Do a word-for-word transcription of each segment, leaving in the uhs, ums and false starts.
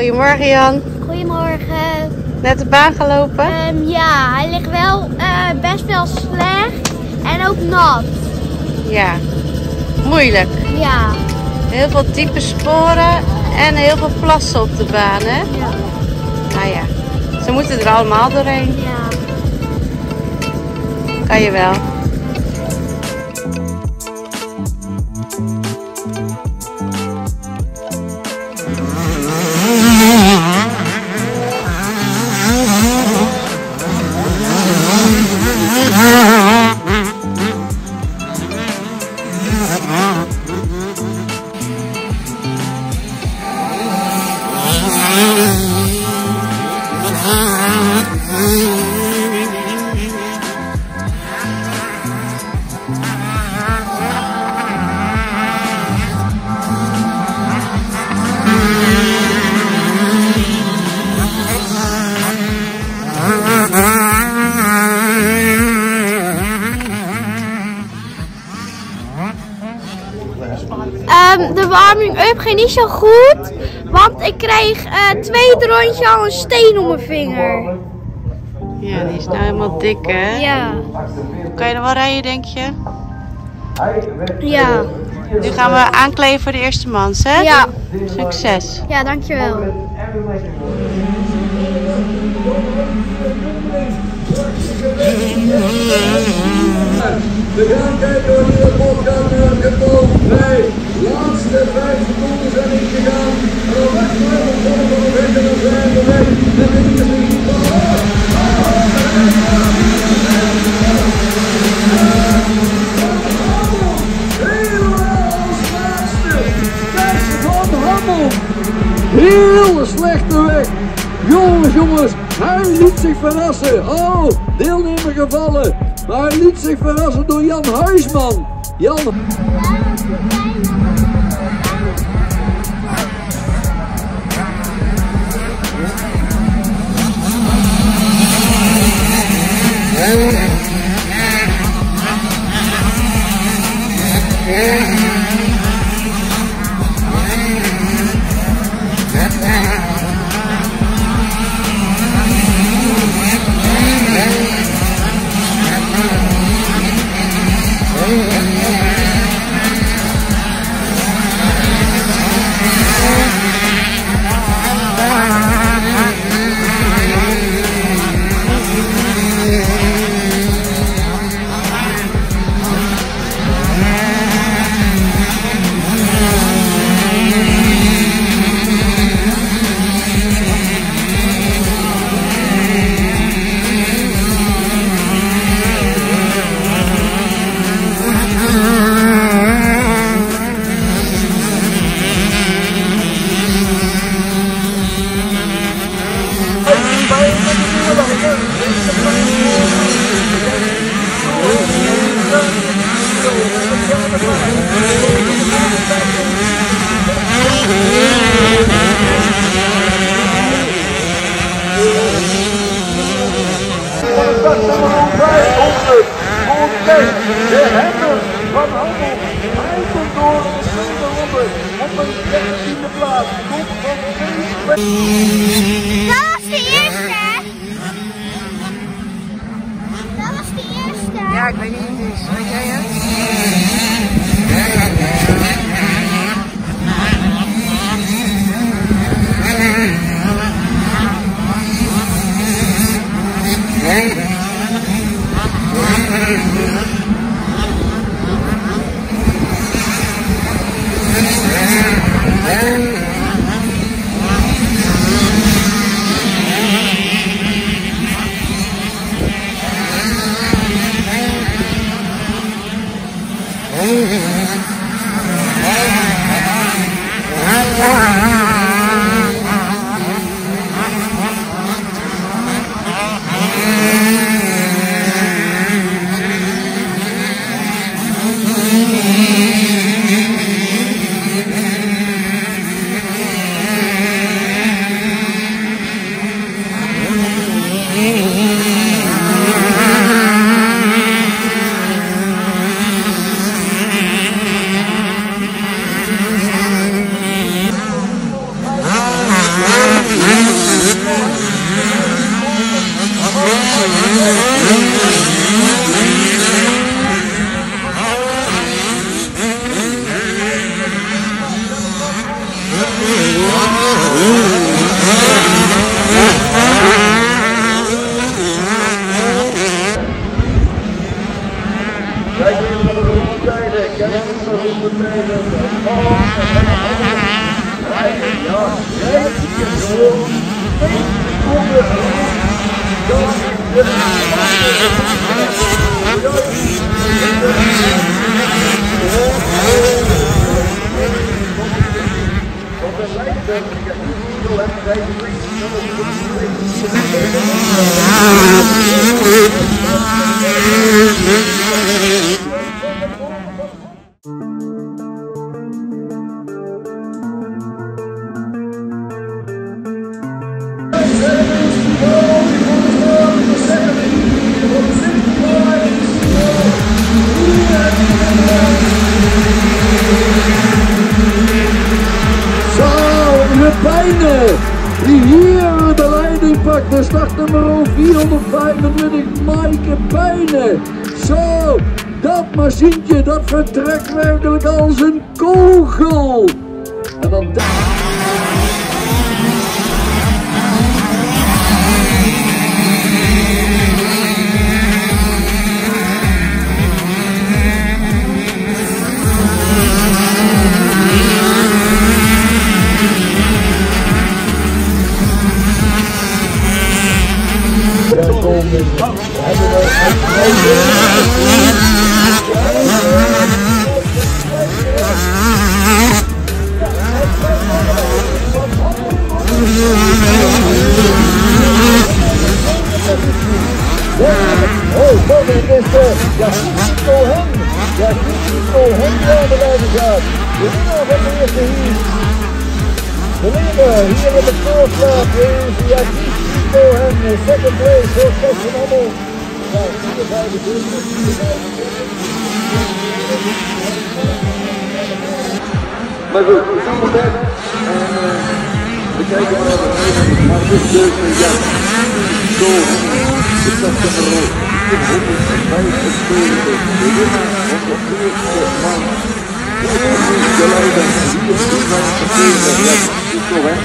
Goedemorgen Jan. Goedemorgen. Net de baan gelopen? Um, ja, hij ligt wel uh, best wel slecht en ook nat. Ja, moeilijk. Ja. Heel veel diepe sporen en heel veel plassen op de baan, hè? Ja. Nou ja, ze moeten er allemaal doorheen. Ja. Kan je wel. Um, de warming-up ging niet zo goed, want ik kreeg uh, tweede rondje al een steen om mijn vinger. Ja, die is nou helemaal dik, hè? Ja. Kan je er wel rijden, denk je? Ja. Nu gaan we aankleven voor de eerste mans, hè? Ja. Succes. Ja, dankjewel. We gaan kijken wanneer de bocht gaat naar het getal bij. Laatste vijf seconden zijn ingegaan. En dan weg naar de volgende moment en dan zijn we weg. En dan is het niet. Helemaal als laatste. Thijs van Hammel. Heel slechte weg. Jongens, jongens. Hij liet zich verrassen. Oh, deelnemer gevallen. Maar hij liet zich verrassen door Jan Huisman. Jan. De Hemmer van Hammel rijdt door de tweede ronde op een dertiende plaats. Komt van twee. Dat was de eerste. Dat was de eerste. Ja, ik weet niet wie het is. Weet jij het? Hey! Die hier aan de leiding pakt, de startnummer vierhonderdvijfentwintig, Maaike Pijnen. Zo, dat machientje, dat vertrekt werkelijk als een kogel. En dan daar. Here in the fourth lap is Jan Huisman in second place for Thijs van Hammel. Now, see the guy with this. Maar goed, we gaan op weg. We kijken naar de rijden. Maar dit deugt me Jan. Zo, dit is dat een rood. Dit is een vijfentwintig. We winnen op de eerste maand. De leider hier is de We'll be right back.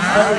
Heel erg. Ik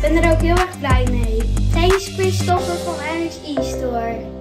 ben er ook heel erg blij mee. Deze Christopher van N X E Store.